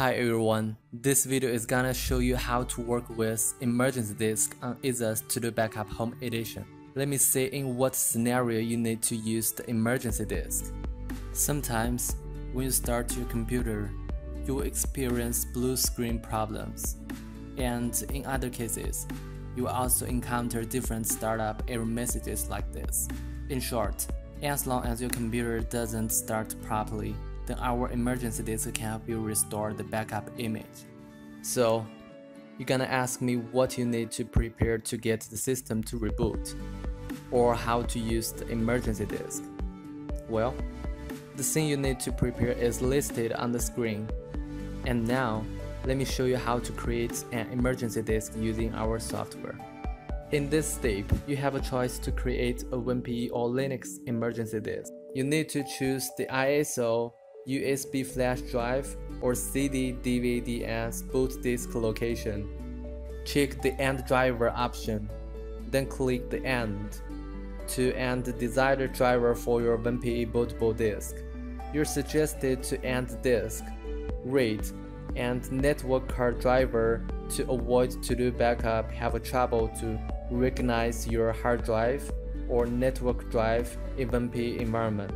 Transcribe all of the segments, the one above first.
Hi everyone, this video is gonna show you how to work with emergency disk on EaseUS Todo Backup Home Edition. Let me say in what scenario you need to use the emergency disk. Sometimes, when you start your computer, you will experience blue screen problems. And in other cases, you will also encounter different startup error messages like this. In short, as long as your computer doesn't start properly, then our emergency disk can help you restore the backup image. So, you're gonna ask me what you need to prepare to get the system to reboot, or how to use the emergency disk. Well, the thing you need to prepare is listed on the screen. And now, let me show you how to create an emergency disk using our software. In this step, you have a choice to create a WinPE or Linux emergency disk. You need to choose the ISO, USB flash drive or CD DVD as boot disk location. Check the end driver option, then click the end to end the desired driver for your WinPE bootable disk. You're suggested to end disk, RAID, and network card driver to avoid to-do backup have trouble to recognize your hard drive or network drive in WinPE environment.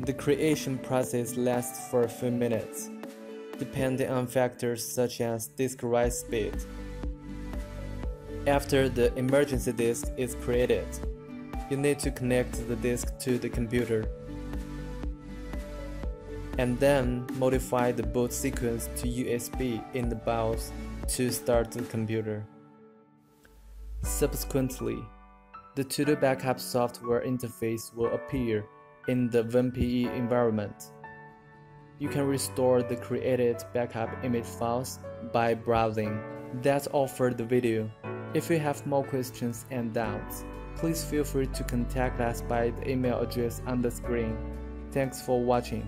The creation process lasts for a few minutes, depending on factors such as disk write speed. After the emergency disk is created, you need to connect the disk to the computer and then modify the boot sequence to USB in the BIOS to start the computer. Subsequently, the Todo Backup software interface will appear in the WinPE environment. You can restore the created backup image files by browsing. That's all for the video. If you have more questions and doubts, please feel free to contact us by the email address on the screen. Thanks for watching.